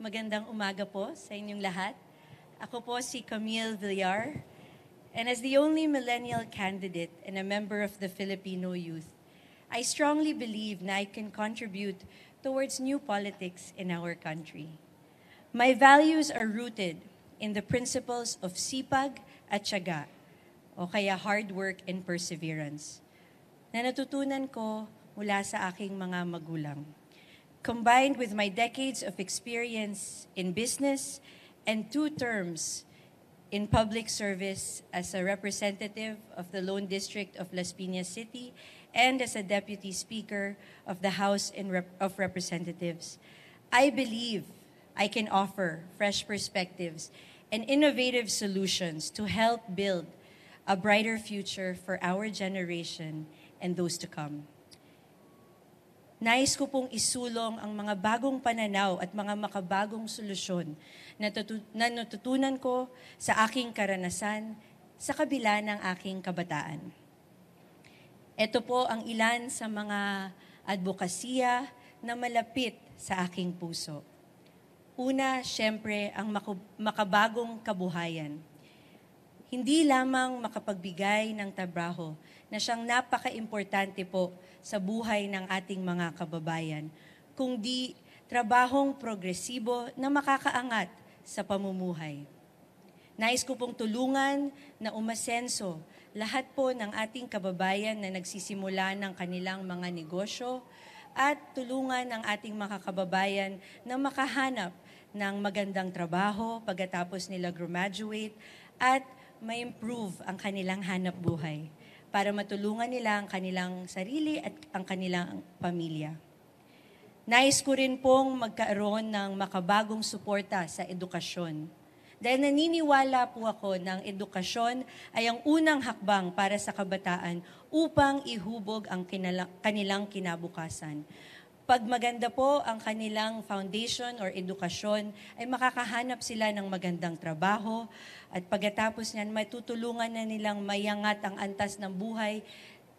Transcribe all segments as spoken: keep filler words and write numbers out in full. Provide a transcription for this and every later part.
magandang umaga po sa inyong lahat. Ako po si Camille Villar, and as the only millennial candidate and a member of the Filipino youth, I strongly believe that I can contribute towards new politics in our country. My values are rooted in the principles of sipag at tiyaga, o kaya hard work and perseverance, na natutunan ko mula sa aking mga magulang, combined with my decades of experience in business and two terms in public service as a representative of the Lone District of Las Piñas City and as a Deputy Speaker of the House of Representatives. I believe I can offer fresh perspectives and innovative solutions to help build a brighter future for our generation and those to come. Nais ko pong isulong ang mga bagong pananaw at mga makabagong solusyon na natutunan ko sa aking karanasan sa kabila ng aking kabataan. Ito po ang ilan sa mga advokasya na malapit sa aking puso. Una, siyempre, ang makabagong kabuhayan. Hindi lamang makapagbigay ng trabaho na siyang napaka-importante po sa buhay ng ating mga kababayan, kundi trabahong progresibo na makakaangat sa pamumuhay. Nais ko pong tulungan na umasenso lahat po ng ating kababayan na nagsisimula ng kanilang mga negosyo at tulungan ang ating mga kababayan na makahanap ng magandang trabaho pagkatapos nila graduate at ma-improve ang kanilang hanap buhay para matulungan nila ang kanilang sarili at ang kanilang pamilya. Nais ko rin pong magkaroon ng makabagong suporta sa edukasyon. Dahil naniniwala po ako ng edukasyon ay ang unang hakbang para sa kabataan upang ihubog ang kanilang kinabukasan. Pag maganda po ang kanilang foundation or edukasyon, ay makakahanap sila ng magandang trabaho at pagkatapos niyan, matutulungan na nilang mayangat ang antas ng buhay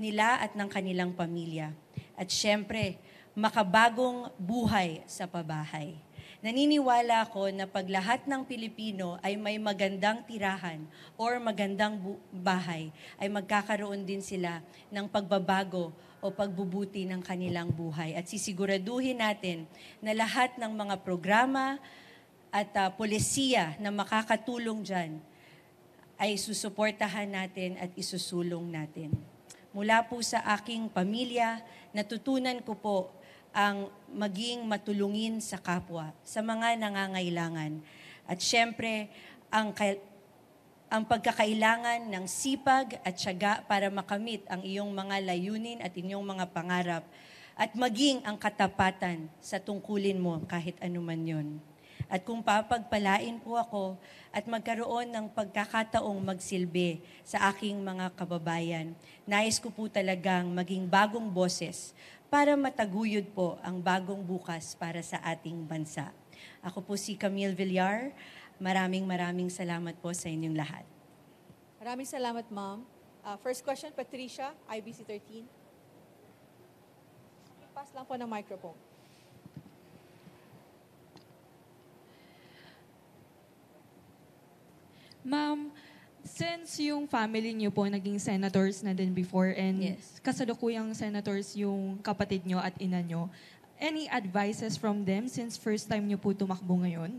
nila at ng kanilang pamilya. At syempre, makabagong buhay sa pabahay. Naniniwala ako na pag lahat ng Pilipino ay may magandang tirahan or magandang bahay, ay magkakaroon din sila ng pagbabago o pagbubuti ng kanilang buhay. At sisiguraduhin natin na lahat ng mga programa at uh, polisiya na makakatulong dyan ay susuportahan natin at isusulong natin. Mula po sa aking pamilya, natutunan ko po ang maging matulungin sa kapwa, sa mga nangangailangan. At syempre, ang ang pagkakailangan ng sipag at tiyaga para makamit ang iyong mga layunin at inyong mga pangarap at maging ang katapatan sa tungkulin mo kahit anuman yun. At kung papagpalain po ako at magkaroon ng pagkakataong magsilbi sa aking mga kababayan, nais ko po talagang maging bagong boses para mataguyod po ang bagong bukas para sa ating bansa. Ako po si Camille Villar. Maraming maraming salamat po sa inyong lahat. Maraming salamat, Ma'am. Uh, first question, Patricia, I B C thirteen. Pass lang po ng microphone. Ma'am, since yung family niyo po naging senators na din before and yes, kasalukuyang senators yung kapatid niyo at ina niyo, any advices from them since first time niyo po tumakbo ngayon?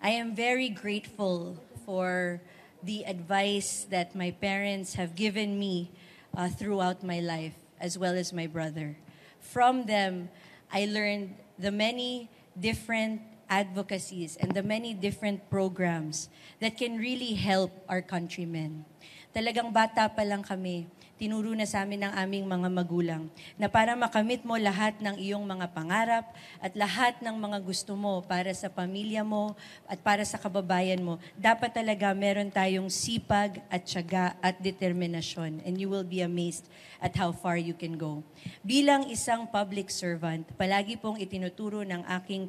I am very grateful for the advice that my parents have given me uh, throughout my life, as well as my brother. From them, I learned the many different advocacies and the many different programs that can really help our countrymen. Talagang bata pa lang kami, tinuro na sa amin ng aming mga magulang na para makamit mo lahat ng iyong mga pangarap at lahat ng mga gusto mo para sa pamilya mo at para sa kababayan mo, dapat talaga meron tayong sipag at tiyaga at determinasyon, and you will be amazed at how far you can go. Bilang isang public servant, palagi pong itinuturo ng aking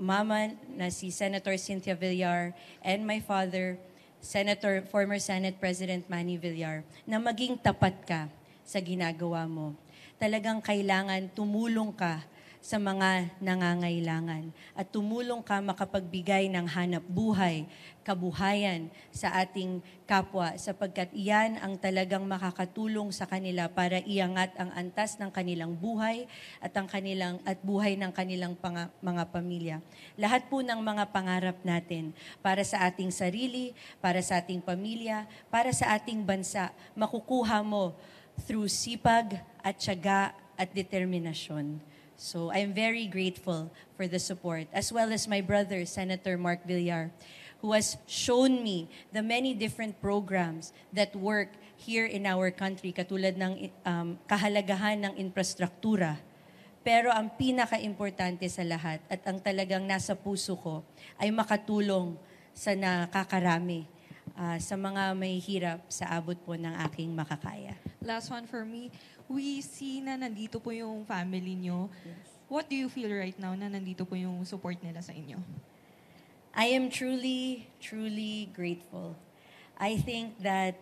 mama na si Senator Cynthia Villar and my father, Senator, former Senate President Manny Villar, na maging tapat ka sa ginagawa mo. Talagang kailangan tumulong ka sa mga nangangailangan at tumulong ka makapagbigay ng hanap buhay, kabuhayan sa ating kapwa sapagkat iyan ang talagang makakatulong sa kanila para iangat ang antas ng kanilang buhay at ang kanilang at buhay ng kanilang pang, mga pamilya. Lahat po ng mga pangarap natin para sa ating sarili, para sa ating pamilya, para sa ating bansa, makukuha mo through sipag at tiyaga at determinasyon. So I'm very grateful for the support, as well as my brother, Senator Mark Villar, who has shown me the many different programs that work here in our country, katulad ng um, kahalagahan ng infrastruktura. Pero ang pinaka-importante sa lahat at ang talagang nasa puso ko ay makatulong sa nakakarami, uh, sa mga may hirap sa abot po ng aking makakaya. Last one for me. We see na nandito po yung family nyo. What do you feel right now na nandito po yung support nila sa inyo? I am truly, truly grateful. I think that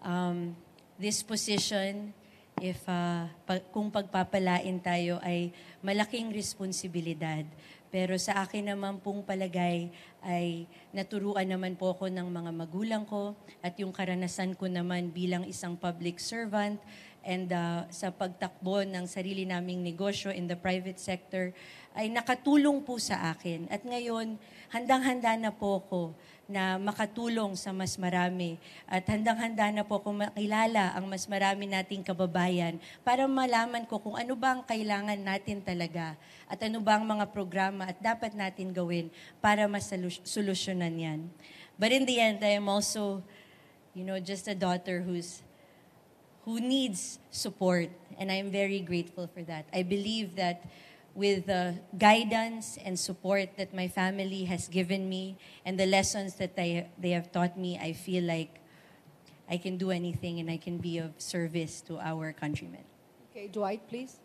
um, this position, if uh, pag, kung pagpapalain tayo, ay malaking responsibilidad. Pero sa akin naman pong palagay ay naturuan naman po ako ng mga magulang ko at yung karanasan ko naman bilang isang public servant and uh, sa pagtakbo ng sarili naming negosyo in the private sector ay nakatulong po sa akin. At ngayon, handang-handa na po ako na makatulong sa mas marami at handang-handa na po ako makilala ang mas marami nating kababayan para malaman ko kung ano ba ang kailangan natin talaga at ano ba ang mga programa at dapat natin gawin para masolusyonan yan. But in the end, I am also, you know, just a daughter who's, who needs support. And I am very grateful for that. I believe that with the guidance and support that my family has given me and the lessons that they, they have taught me, I feel like I can do anything and I can be of service to our countrymen. Okay, Dwight, please.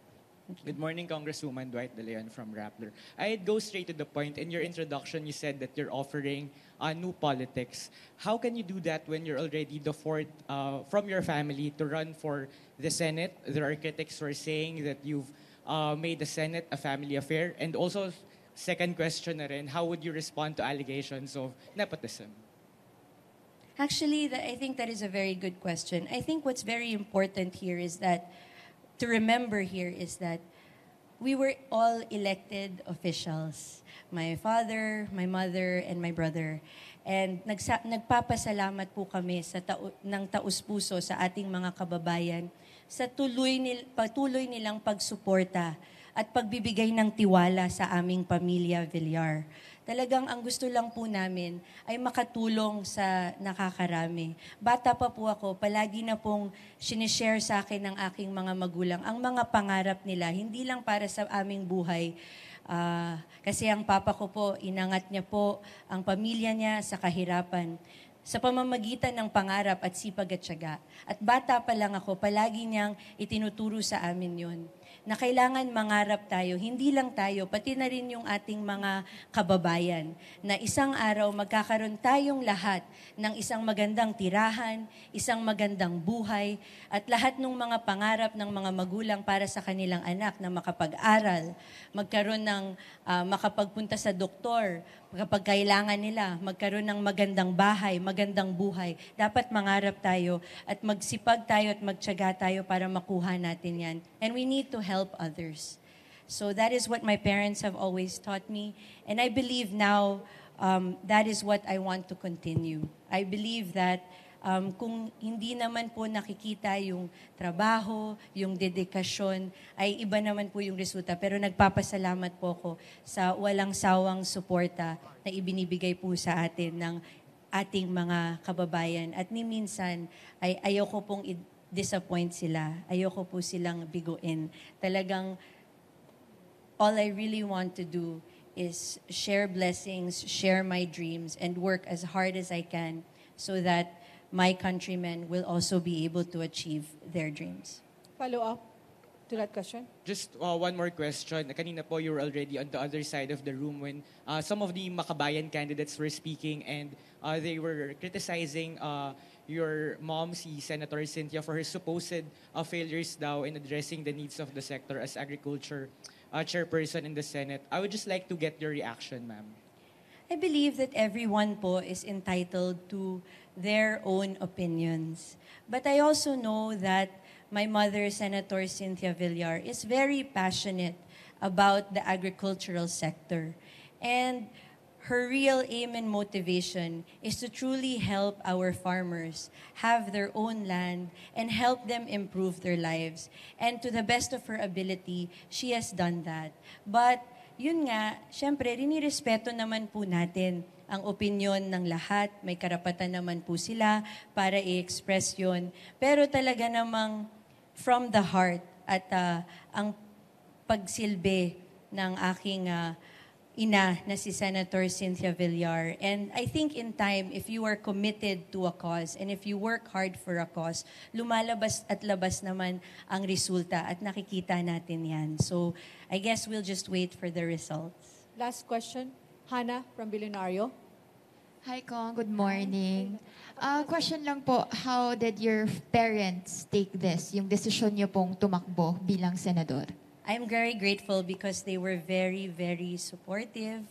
Good morning, Congresswoman. Dwight De Leon from Rappler. I'd go straight to the point. In your introduction, you said that you're offering uh, new politics. How can you do that when you're already the fourth uh, from your family to run for the Senate? There are critics who are saying that you've uh, made the Senate a family affair. And also, second question na rin, how would you respond to allegations of nepotism? Actually, that, I think that is a very good question. I think what's very important here is that to remember here is that we were all elected officials. My father, my mother, and my brother. And nagsa nagpapasalamat po kami sa tao ng taus-puso sa ating mga kababayan sa tuloy nil patuloy nilang pagsuporta at pagbibigay ng tiwala sa aming pamilya Villar. Talagang ang gusto lang po namin ay makatulong sa nakakarami. Bata pa po ako, palagi na pong sinishare sa akin ng aking mga magulang ang mga pangarap nila, hindi lang para sa aming buhay. Uh, kasi ang papa ko po, inangat niya po ang pamilya niya sa kahirapan sa pamamagitan ng pangarap at sipag at tiyaga. At bata pa lang ako, palagi niyang itinuturo sa amin yun. Na kailangan mangarap tayo, hindi lang tayo, pati na rin yung ating mga kababayan. Na isang araw magkakaroon tayong lahat ng isang magandang tirahan, isang magandang buhay, at lahat ng mga pangarap ng mga magulang para sa kanilang anak na makapag-aral, magkaroon ng uh, makapagpunta sa doktor, kapag kailangan nila, magkaroon ng magandang bahay, magandang buhay. Dapat mangarap tayo at magsipag tayo at magtiyaga tayo para makuha natin yan. And we need to help others. So that is what my parents have always taught me. And I believe now um, that is what I want to continue. I believe that Um, kung hindi naman po nakikita yung trabaho, yung dedikasyon, ay iba naman po yung resulta. Pero nagpapasalamat po ako sa walang sawang suporta na ibinibigay po sa atin ng ating mga kababayan. At ni minsan, ay ayoko pong i-disappoint sila. Ayoko po silang biguin. Talagang all I really want to do is share blessings, share my dreams, and work as hard as I can so that my countrymen will also be able to achieve their dreams. Follow up to that question? Just uh, one more question. Kanina po, you were already on the other side of the room when uh, some of the Makabayan candidates were speaking and uh, they were criticizing uh, your mom, si Senator Cynthia, for her supposed uh, failures daw in addressing the needs of the sector as agriculture uh, chairperson in the Senate. I would just like to get your reaction, ma'am. I believe that everyone po is entitled to their own opinions. But I also know that my mother, Senator Cynthia Villar, is very passionate about the agricultural sector. And her real aim and motivation is to truly help our farmers have their own land and help them improve their lives. And to the best of her ability, she has done that. But yun nga, syempre, rinirespeto naman po natin ang opinyon ng lahat. May karapatan naman po sila para i-express yun. Pero talaga namang from the heart at uh, ang pagsilbi ng aking uh, ina na si Senator Cynthia Villar. And I think in time, if you are committed to a cause and if you work hard for a cause, lumalabas at labas naman ang resulta at nakikita natin yan. So I guess we'll just wait for the results. Last question, Hannah from Villanario. Hi, Kong. Good morning. Uh, question lang po, how did your parents take this, yung desisyon niyo pong tumakbo bilang senador? I'm very grateful because they were very, very supportive.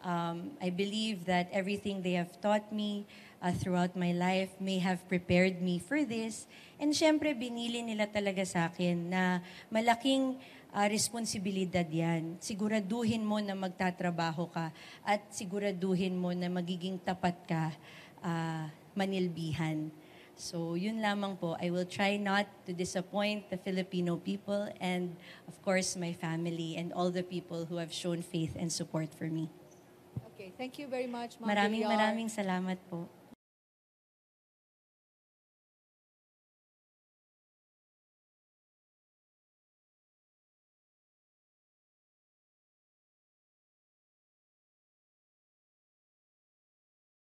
Um, I believe that everything they have taught me uh, throughout my life may have prepared me for this. And syempre, binili nila talaga sa akin na malaking uh, responsibilidad yan. Siguraduhin mo na magtatrabaho ka at siguraduhin mo na magiging tapat ka, uh, manilbihan. So, yun lamang po. I will try not to disappoint the Filipino people and, of course, my family and all the people who have shown faith and support for me. Okay, thank you very much, Ma'am Villar. Maraming maraming salamat po.